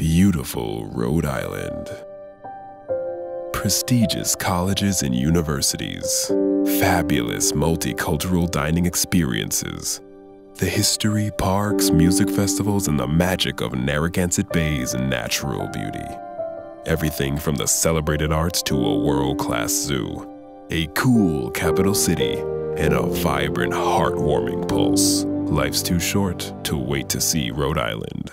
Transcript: beautiful Rhode Island. Prestigious colleges and universities, fabulous multicultural dining experiences, the history, parks, music festivals, and the magic of Narragansett Bay's natural beauty. Everything from the celebrated arts to a world-class zoo, a cool capital city, and a vibrant, heartwarming pulse. Life's too short to wait to see Rhode Island.